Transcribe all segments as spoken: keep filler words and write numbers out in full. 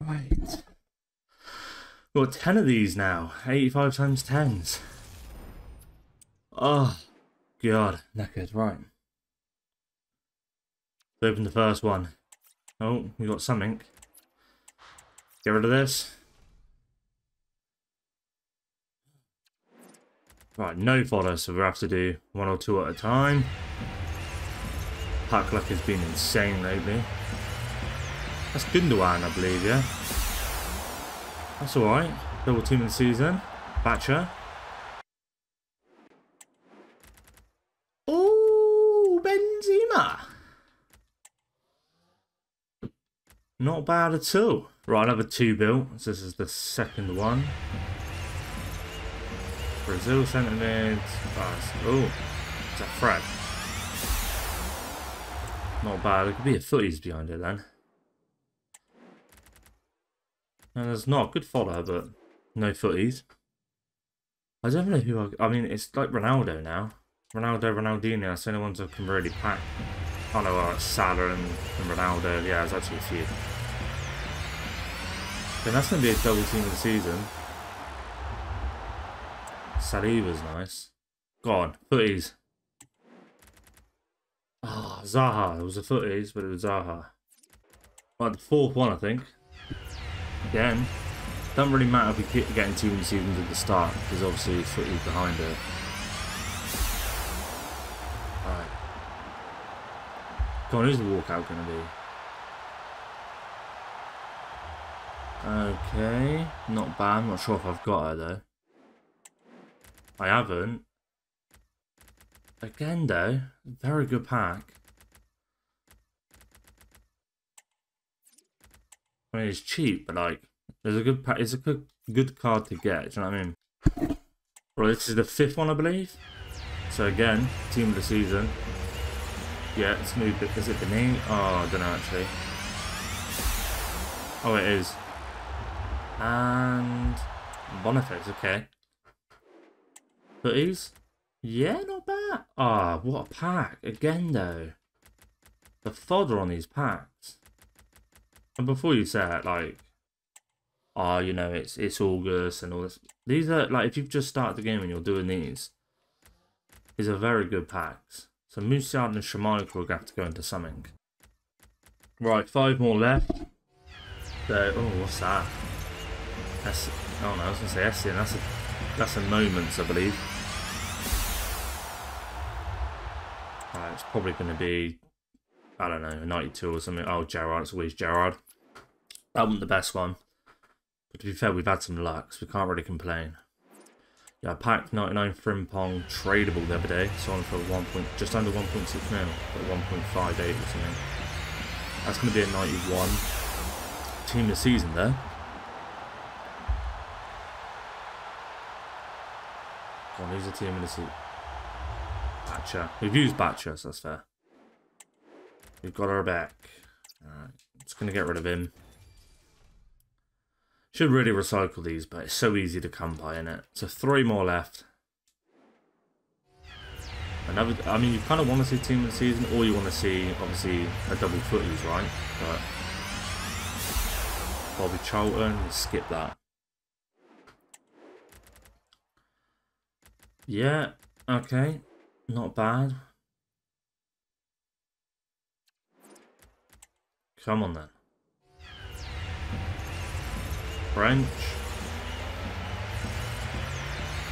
Right. We've got ten of these now. eighty-five times tens. Oh, God. Knackered. Right. Let's open the first one. Oh, we got something. Get rid of this. Right, no fodder, so we'll have to do one or two at a time. Pack luck has been insane lately. That's Bindewin, I believe, yeah? That's alright. Double team of the season. Batcher. Oh, Benzema! Not bad at all. Right, another two built. So this is the second one. Brazil centre mid. Oh, it's a Fred. Not bad. There could be a footies behind it then. And there's not a good fodder, but no footies. I don't know who I. I mean, it's like Ronaldo now. Ronaldo, Ronaldinho. That's the only ones I can really pack. Oh no, well, it's Salah and, and Ronaldo. Yeah, there's actually a few. Then that's going to be a double team of the season. Saliba's nice. Gone. Footies. Ah, oh, Zaha. It was a footies, but it was Zaha. Right, the fourth one, I think. Again, doesn't really matter if you keep getting too many seasons at the start, because obviously footies behind it. Alright. Come on, who's the walkout going to be? Okay. Not bad. I'm not sure if I've got her, though. I haven't. Again, though, very good pack. I mean, it's cheap, but like, there's a good pack. It's a good, good card to get. Do you know what I mean? Well, this is the fifth one, I believe. So again, team of the season. Yeah, it's new. Is it Benin? Oh, I don't know actually. Oh, it is. And Boniface. Okay. Footies? Yeah, not bad. Ah, oh, what a pack. Again, though. The fodder on these packs. And before you say it, like, oh, you know, it's it's August and all this. These are, like, if you've just started the game and you're doing these, these are very good packs. So Musiat and Shemanic will have to go into something. Right, five more left. So, oh, what's that? That's, oh, no, I was going to say Essien. That's a... That's a moments, I believe. Uh, it's probably going to be, I don't know, a ninety-two or something. Oh, Gerard, it's always Gerard. That wasn't the best one. But to be fair, we've had some luck, so we can't really complain. Yeah, I packed ninety-nine Frimpong tradable the other day. So on for one point, just under one point six mil, but one point five eight or something. That's going to be a ninety-one. Team of the season there. Well, who's the team in the seat? Batcher. We've used Batcher, so that's fair. We've got her back. Alright, just going to get rid of him. Should really recycle these, but it's so easy to come by, innit? So three more left. Another. I mean, you kind of want to see team of the season, or you want to see, obviously, a double footies, right? But Bobby Charlton, skip that. Yeah, okay, not bad. Come on then. French.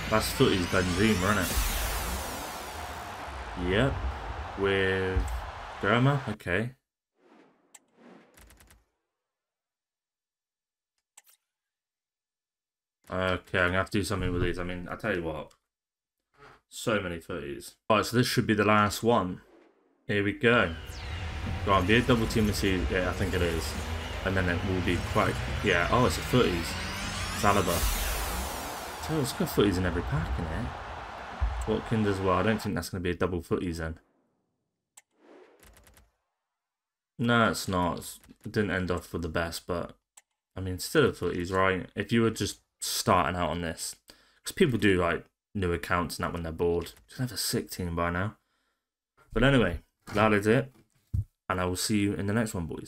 That's footy's Benzema, isn't it? Yep, with Grammar, okay. Okay, I'm going to have to do something with these. I mean, I'll tell you what. So many footies. Alright, so this should be the last one. Here we go. Go on, be a double team this season. Yeah, I think it is. And then it will be quite... Yeah, oh, it's a footies. Saliba. So it's got footies in every pack, isn't it? Watkins as well. I don't think that's going to be a double footies then. No, it's not. It didn't end off with the best, but... I mean, still a footies, right? If you were just starting out on this. Because people do, like... new accounts, not when they're bored. Should have a sick team by now. But anyway, that is it. And I will see you in the next one, boys.